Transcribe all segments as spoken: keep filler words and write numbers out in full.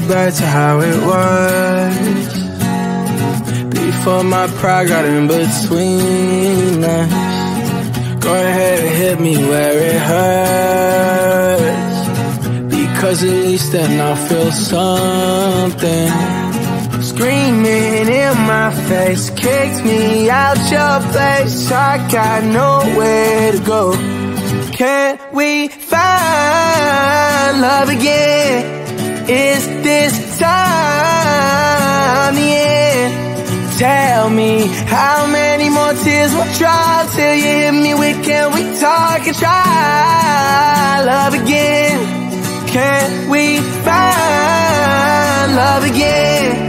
look back to how it was before my pride got in between us. Go ahead and hit me where it hurts, because at least then I'll feel something. Screaming in my face, kicked me out your place. I got nowhere to go. Can we find love again? Is this time the end? Tell me how many more tears will drop till you hit me with can we talk and try love again? Can we find love again?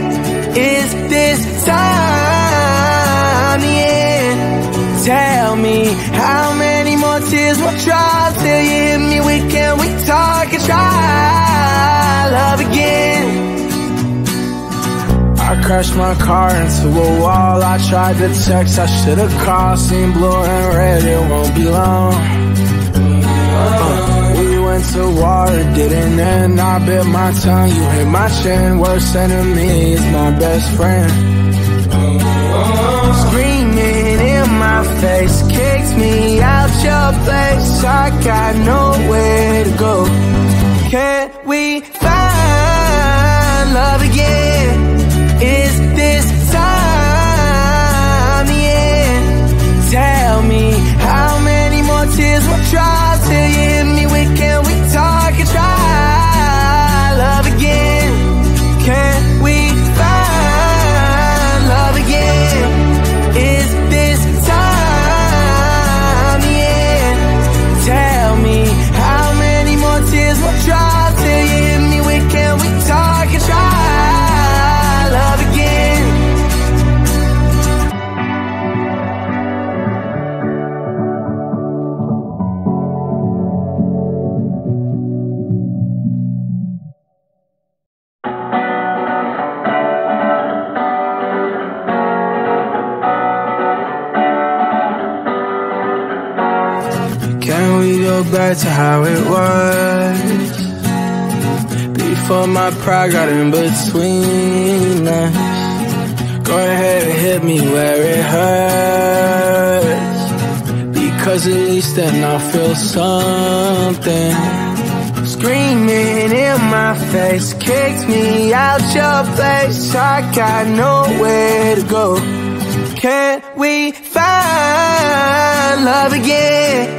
Is this time the end? Tell me how many more tears will drop till you hit me with can we talk and try love again? I crashed my car into a wall. I tried to text, I should've called. Seen blue and red, it won't be long. uh, We went to war, it didn't end. I bit my tongue, you hit my chin. Worst enemy is my best friend. Screaming in my face, kicked me out your place. I got nowhere to go. Can we find love again? Is this time the end? Tell me how many more tears will dry till you hit me with can we talk and try love again? Can we find love again? Is this time the end? Tell me how many more tears will dry till you hit me with can we talk and try love again? Back to how it was before my pride got in between us. Go ahead and hit me where it hurts, because at least then I'll feel something. Screaming in my face, kicked me out your place. I got nowhere to go. Can we find love again?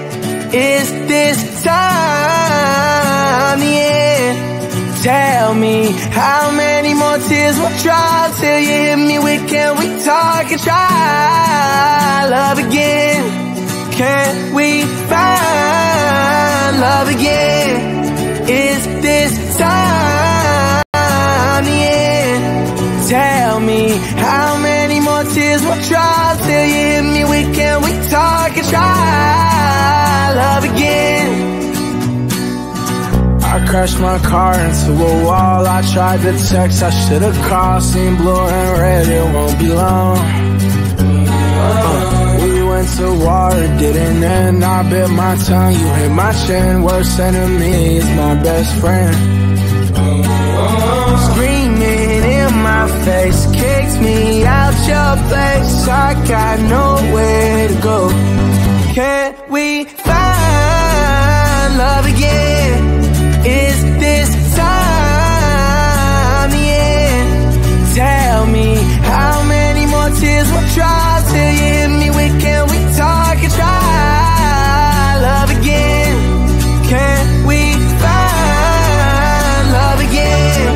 Is this time the end? Tell me how many more tears will drop till you hit me with can we talk and try love again? Can we find love again? Is this time the end? Tell me how many more tears will drop till you hit me with can we talk and try love again. I crashed my car into a wall. I tried to text, I should've called. Seen blue and red, it won't be long. uh, We went to war, it didn't end. I bit my tongue, you hit my chin. Worst enemy is my best friend. Screaming in my face, kicked me out your place. I got nowhere to go. Can we find love again? Is this time the end? Tell me how many more tears will dry till you hit me with can we talk and try love again? Can we find love again?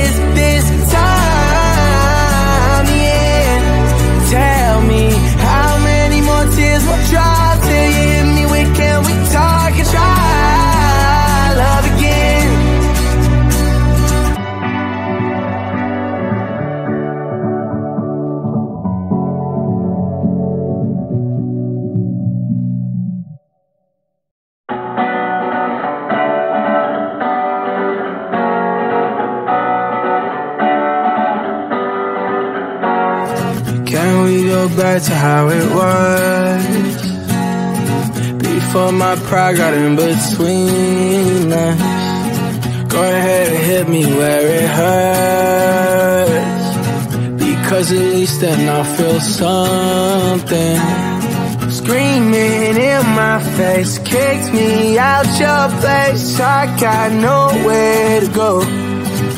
Is this time the end? Tell me how many more tears will dry. Back to how it was before my pride got in between us. Go ahead and hit me where it hurts, because at least then I'll feel something. Screaming in my face, kicked me out your place. I got nowhere to go.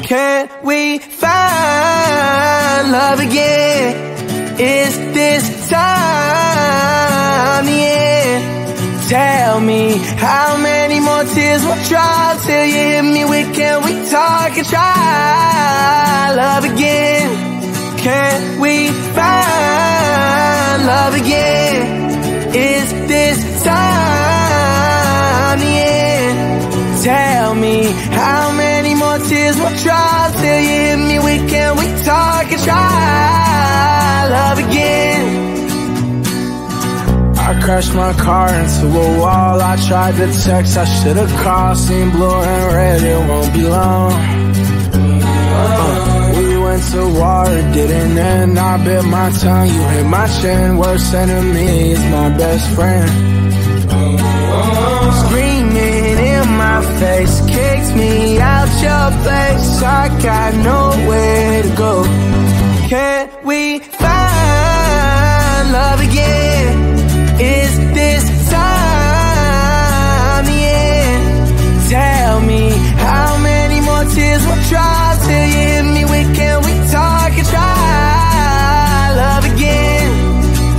Can we find love again? Is this time the end? Tell me how many more tears will drop till you hit me with can we talk and try love again? Can we find love again? Is this time the end? Tell me how many more tears will drop till you hit me with can we talk and try love again? I crashed my car into a wall. I tried to text, I should've called. Seen blue and red, it won't be long. uh, We went to war, it didn't end. I bit my tongue, you hit my chin. Worst enemy is my best friend. Screaming in my face, kicked me out your place. I got nowhere to go. Can we find love again? Is this time the end? Tell me how many more tears will drop till you hit me with can we talk and try love again?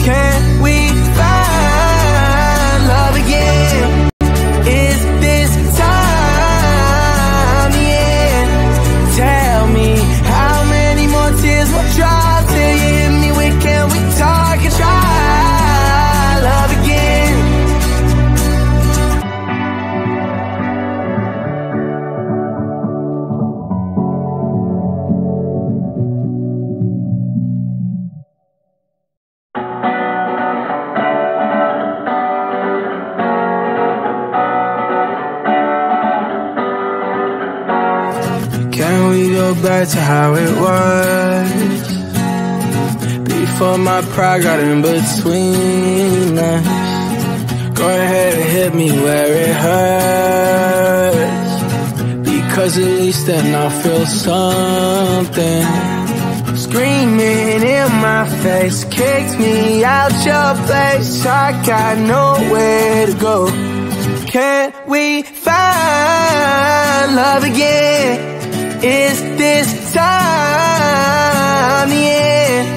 Can we find love again? Is this time the end? Tell me how many more tears will drop till you hit me with can we talk and try love again? Can we go back to how it was? For my pride got in between us. Go ahead and hit me where it hurts, because at least then I'll feel something. Screaming in my face, kicked me out your place. I got nowhere to go. Can we find love again? Is this time the end?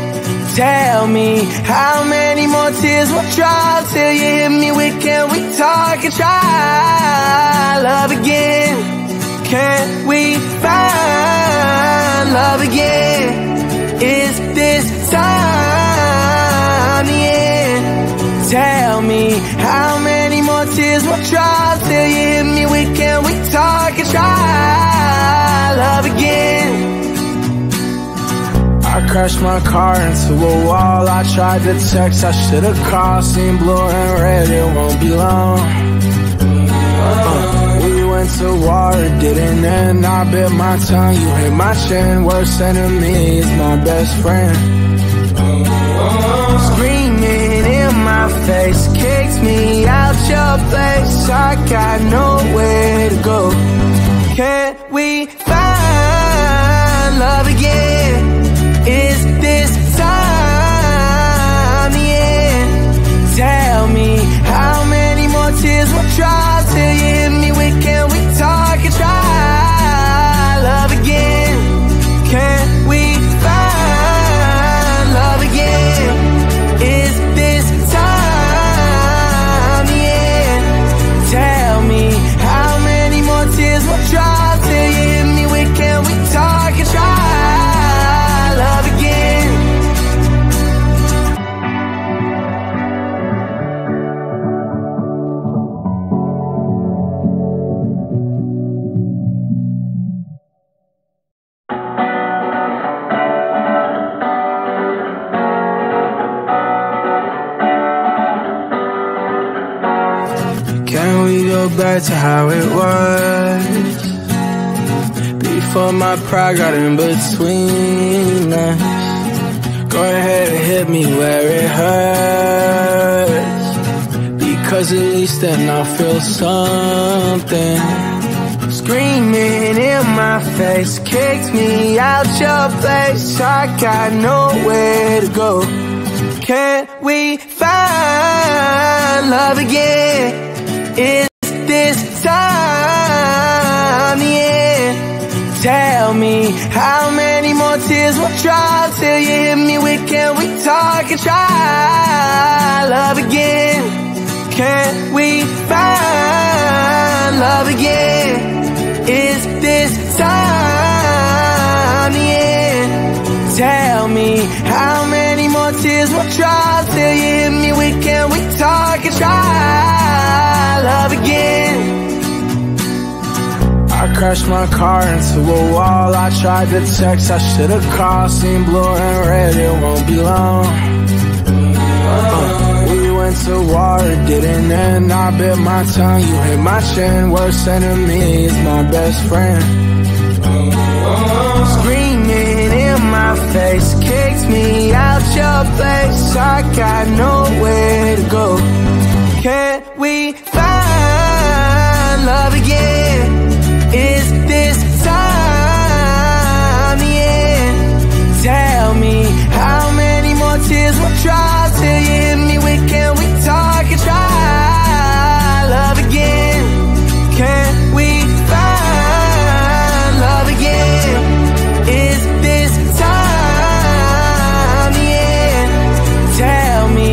Tell me how many more tears will drop till you hit me with can we talk and try love again? Can we find love again? Is this time the end? Tell me how many more tears will drop till you hit me with can we talk and try love again? I crashed my car into a wall. I tried to text, I should've called. Seen blue and red, it won't be long. uh, We went to war, it didn't end. I bit my tongue, you hit my chin. Worst enemy is my best friend. Screaming in my face, kicked me out your place. I got nowhere to go. Can we find love again? Is this time the end? Tell me how many more tears will drop till you hit me with can we talk and try love again? Can we find love again? Is this time the end? Tell me how many more tears will drop till you hit me with can we talk and try love again? Can we go back to how it was? For my pride got in between us. Go ahead and hit me where it hurts, because at least then I'll feel something. screaming in my face, kicked me out your place. I got nowhere to go. Can we find love again? Is this time the end? Tell me how many more tears will dry till you hit me with can we talk and try love again? Can we find love again? Is this time the end? Tell me how many more tears will dry till you hit me with can we talk and try love again? I crashed my car into a wall. I tried to text, I should've called. Seen blue and red, it won't be long. To war, it didn't end. I bit my tongue, you hit my chin. Worst enemy is my best friend. Screaming in my face, kicked me out your place. I got nowhere to go. Can we find love again? Is this time the end? Tell me how many more tears will dry till you hit me with can we talk and try love again? Can we find love again? Is this time the end? Tell me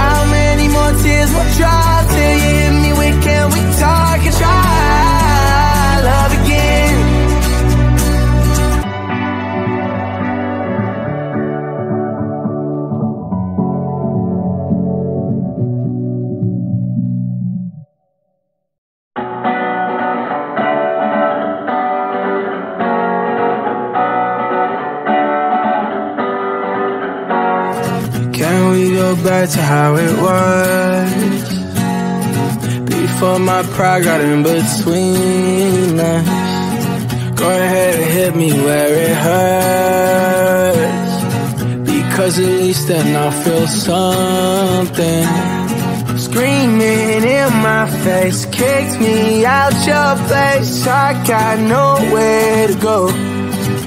how many more tears will dry till you hit me with can we talk and try love again? Back to how it was before my pride got in between us. Go ahead and hit me where it hurts, because at least then I'll feel something. Screaming in my face, kicked me out your place. I got nowhere to go.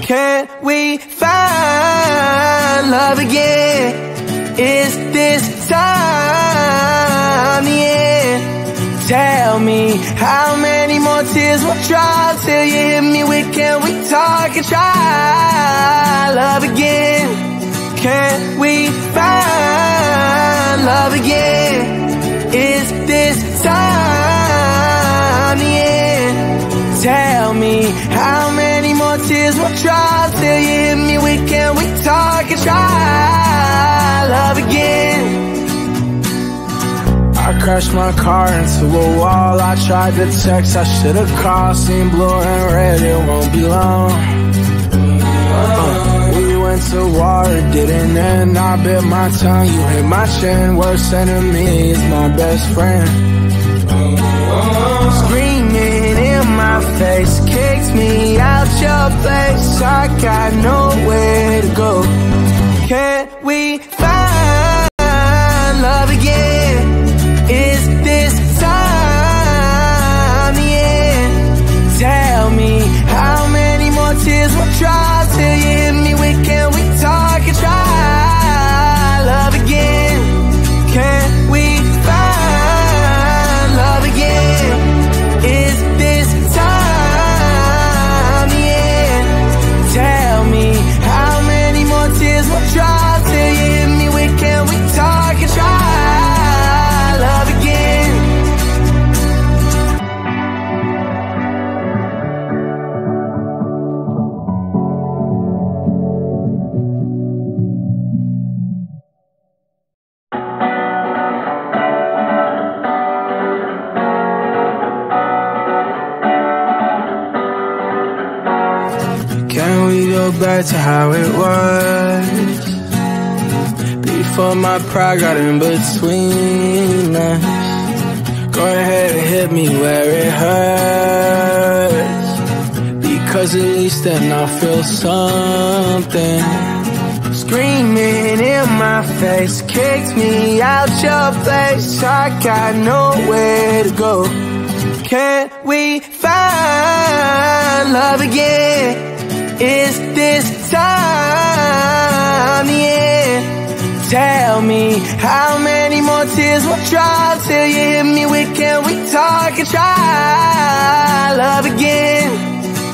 Can we find love again? Is this time the end? Tell me how many more tears will dry till you hit me with can we talk and try love again? Can we find love again? Is this time the end? Tell me how many more tears will dry till you hit me with can we talk and try love again. I crashed my car into a wall. I tried to text, I should've called. Seen blue and red, it won't be long. uh, We went to war, it didn't end. I bit my tongue, you hit my chin. Worst enemy is my best friend. Screaming in my face, kicked me out your place. I got nowhere to go. Can we find love again? Is this time the end? Tell me how many more tears will dry till you hit me with can we talk and try love again? Can we find love again? Is this time the end? Tell me how many more tears will dry. Back to how it was before my pride got in between us. Go ahead and hit me where it hurts, because at least then I'll feel something. Screaming in my face, kicked me out your place. I got nowhere to go. Can we find love again? Is this time the end? Tell me how many more tears will drop till you hit me with can we talk and try love again?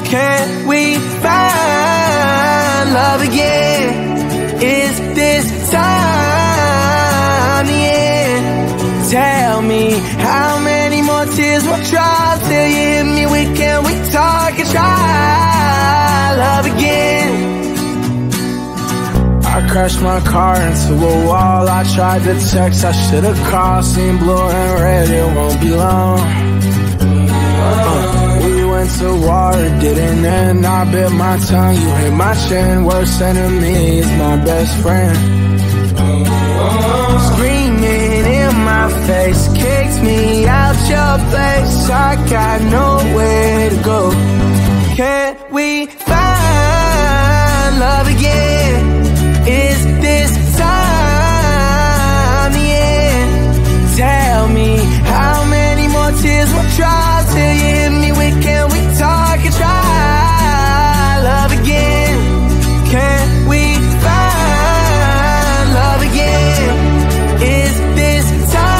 Can we find love again? Is this time the end? Tell me how many tears will dry till you hit me with can we talk and try love again? I crashed my car into a wall. I tried to text, I should've called. Seen blue and red, it won't be long. uh, We went to war, it didn't end. I bit my tongue, you hit my chin. Worst enemy is my best friend. Screaming in my face, kicked me out your place, I got nowhere to go. Can we find love again? Is this time the end? Tell me how many more tears will dry till you hit me with can we talk and try love again? Can we find love again? Is this time?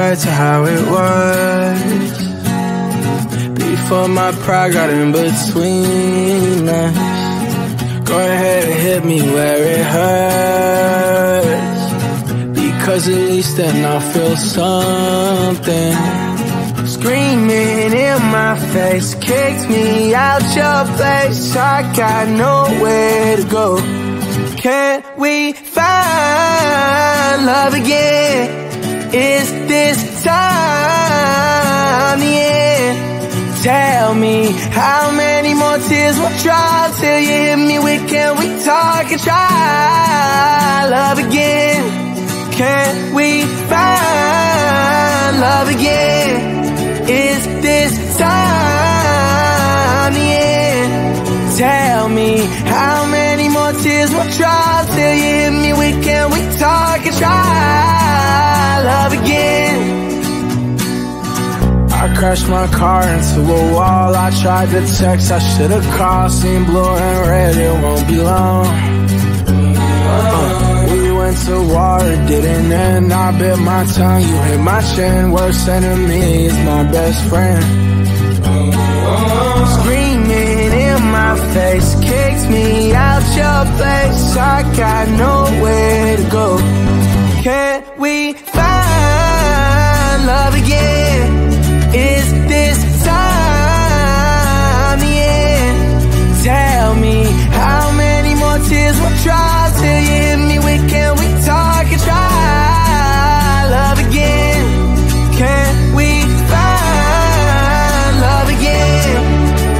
Back to how it was before my pride got in between us. Go ahead and hit me where it hurts, because at least then I feel something. Screaming in my my face, kicked me out your place. I got nowhere to go. Can we find love again? Is this time the end? Tell me how many more tears will drop till you hit me with can we talk and try love again? Can we find love again? Is this time the end? Tell me how many more tears will drop till you hit me with can we talk and try love again? I crashed my car into a wall. I tried to text, I should've called. Seen blue and red, it won't be long. To war, it didn't end. I bit my tongue, you hit my chin. Worst enemy is my best friend. Screaming in my face, kicked me out your place. I got nowhere to go. Can we find love again? Is this time the end? Tell me how many more tears will dry till you hit me with can we talk and try love again? Can we find love again?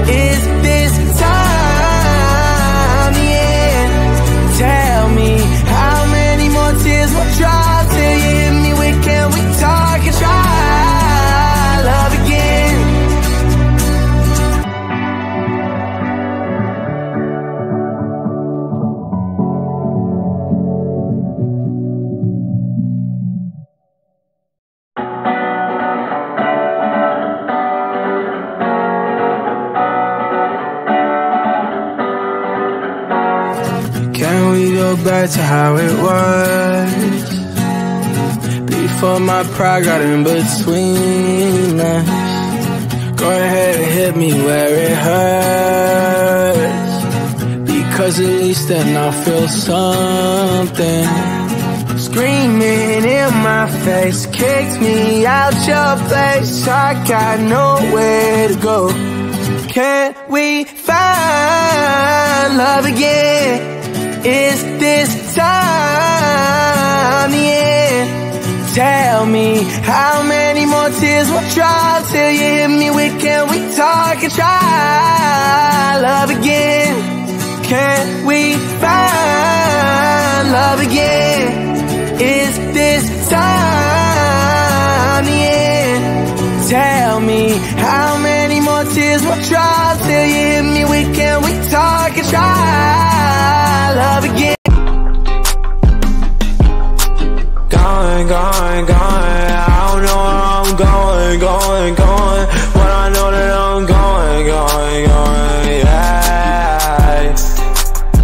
Is this time the end? Tell me how many more tears will dry till you hit me with can we talk and try love again? Back to how it was before my pride got in between us. Go ahead and hit me where it hurts, because at least then I'll feel something. Screaming in my face, kicked me out your place. I got nowhere to go. Can we find love again? Is this time the end? Tell me how many more tears will drop till you hit me with can we talk and try love again? Can we find love again? Is this time the end? Tell me how many more tears will drop till you hit me with can we talk and try love again. Going, going, going. I don't know where I'm going, going, going. But I know that I'm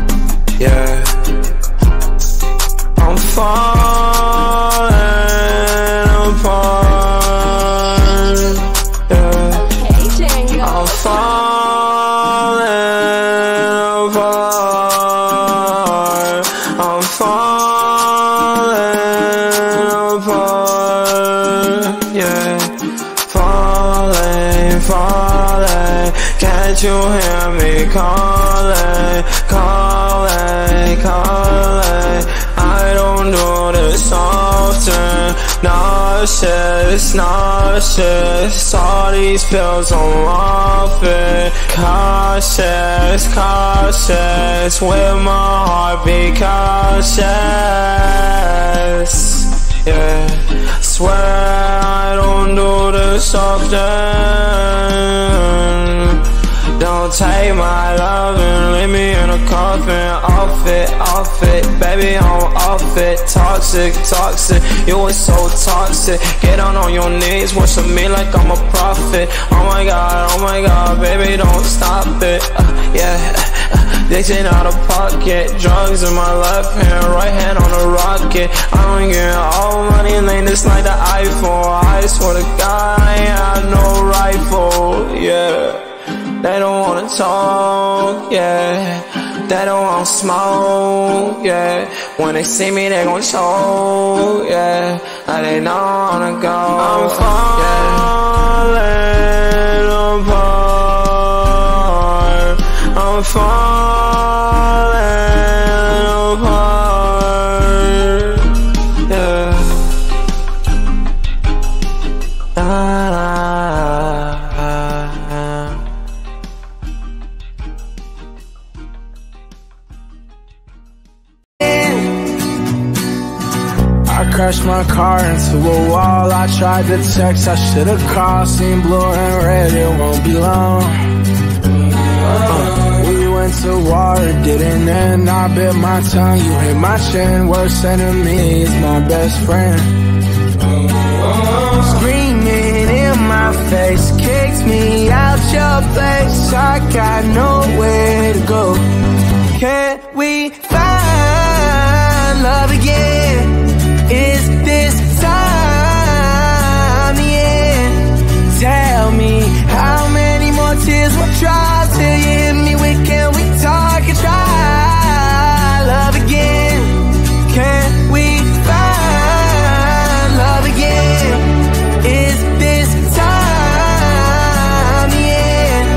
going, going, going. Yeah, yeah. I'm falling apart. Yeah, I'm falling apart. Can't you hear me calling, calling, calling? I don't do this often. Nauseous, nauseous. All these pills I'm off it. Cautious, cautious. With my heart be cautious. Yeah, swear I don't do this often. Don't take my love and leave me in a coffin. Off it, off it, baby, I'm off it. Toxic, toxic, you were so toxic. Get down on your knees, worship me like I'm a prophet. Oh my god, oh my god, baby, don't stop it. Uh, yeah. Addiction out of pocket, drugs in my left hand, right hand on a rocket. I don't get all money lane, it's like the iPhone. I swear to God, I ain't had no rifle, yeah. They don't wanna talk, yeah. They don't wanna smoke, yeah. When they see me, they gon' choke, yeah. I ain't know how to go. I'm falling apart. I'm falling apart. Yeah. La, la, la, la. I crashed my car into a wall. I tried to text, I should've called. Seen blue and red, it won't be long. To war, it didn't end. I bit my tongue, you hit my chin. Worst enemy is my best friend. Screaming in my face, kicked me out your place. I got nowhere to go. Can we find love again? Is this time the end? Tell me how many more tears will dry till you hit me with. Can we talk and try love again? Can we find love again? Is this time the end?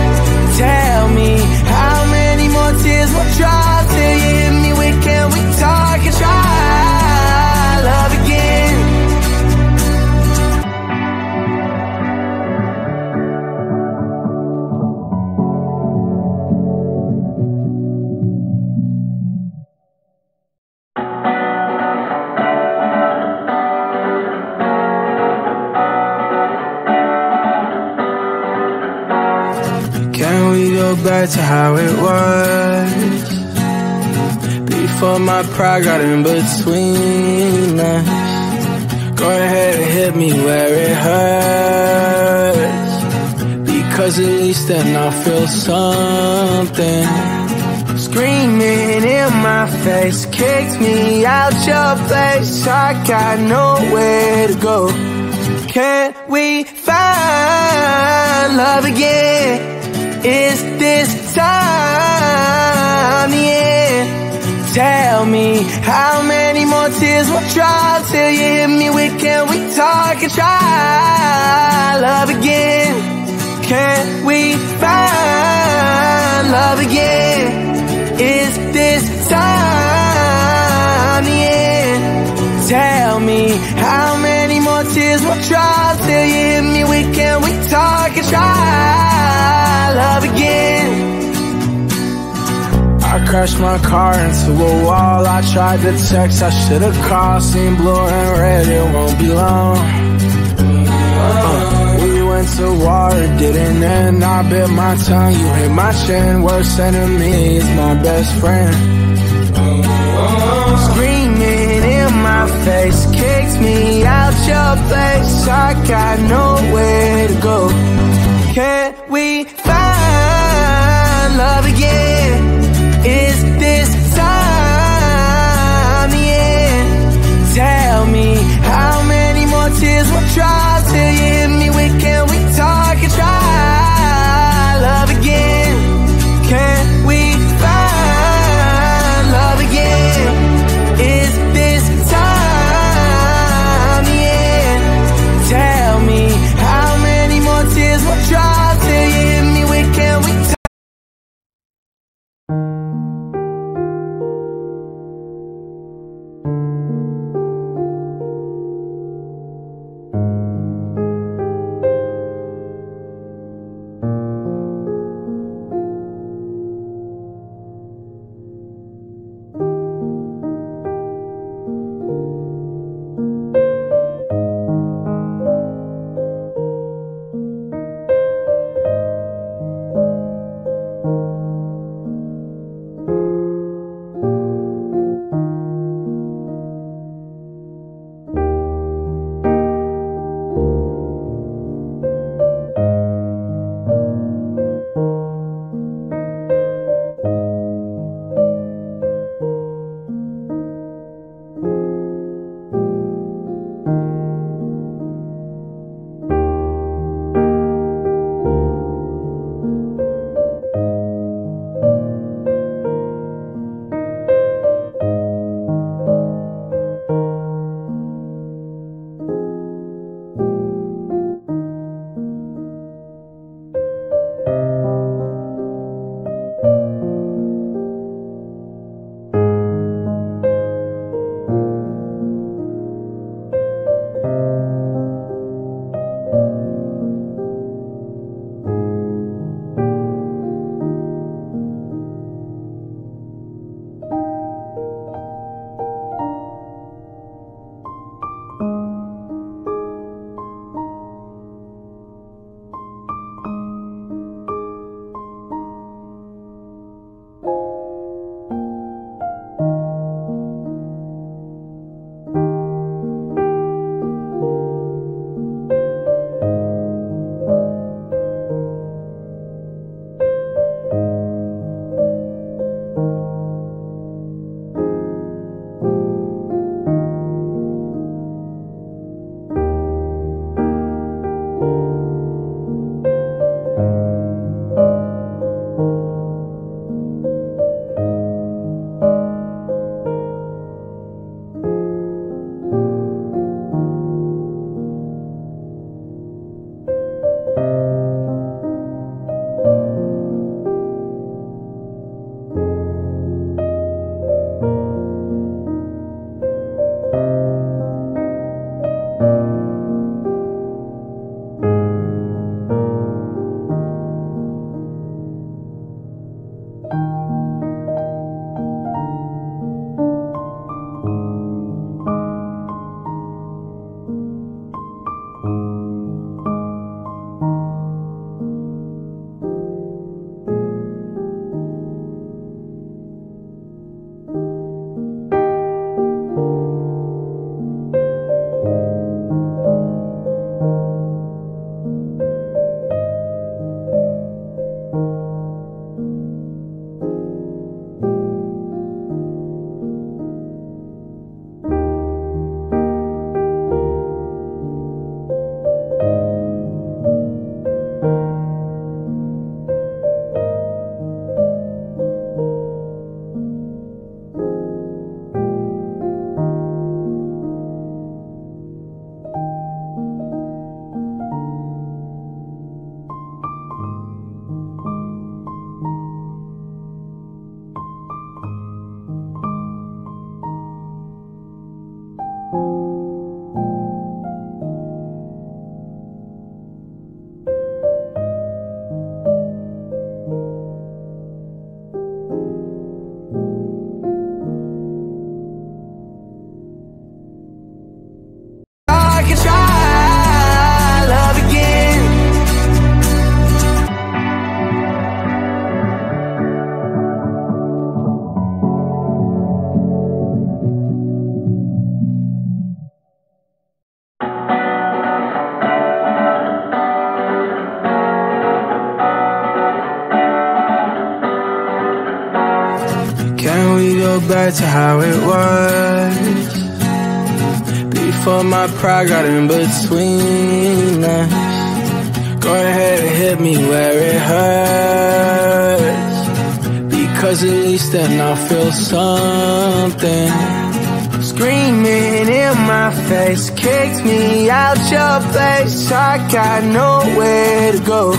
Tell me how many more tears will dry till you hit me with. Can we talk and try love again? Back to how it was before my pride got in between us. Go ahead and hit me where it hurts, because at least then I feel something. Screaming in my face, kicked me out your place. I got nowhere to go. Can we find love again? Is this time the end? Tell me how many more tears will dry till you hit me with. Can we talk and try love again? Can we find love again? Is this time the end? Tell me how many more tears will dry till you hit me with. Can we talk and try love again? I crashed my car into a wall. I tried to text, I should've called. Seen blue and red, it won't be long. uh, We went to war, it didn't end. I bit my tongue, you hit my chin. Worst enemy is my best friend. Screaming in my face, kicked me out your place. I got nowhere to go. Can we find love again? Is this time the end? Tell me how many more tears will dry till you hit me with. Can we talk and try love again? Can we find love again? Is this time the end? Tell me how Back to how it was before my pride got in between us. Go ahead and hit me where it hurts, because at least then I'll feel something. Screaming in my face, kicked me out your place. I got nowhere to go.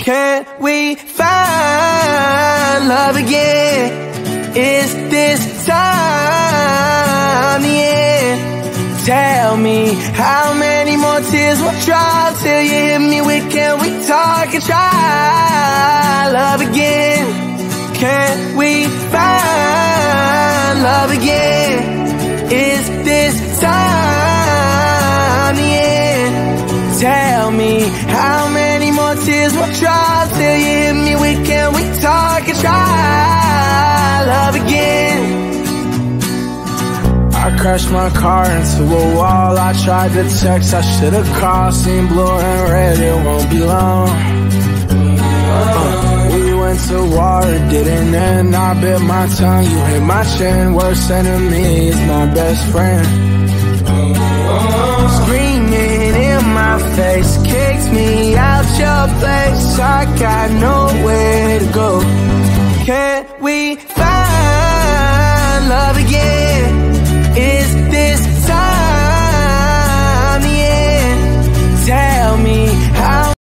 Can we find love again? Is this time the end? Tell me how many more tears will dry till you hit me with can we talk and try love again? Can we find love again? Is this time the end? Tell me how many more tears will dry till you hit me with can we talk and try love again? I crashed my car into a wall. I tried to text, I should've called. Seen blue and red, it won't be long. uh, We went to war, it didn't end. I bit my tongue, you hit my chin. Worst enemy is my best friend. Screaming in my face, kicked me out your place. I got nowhere to go.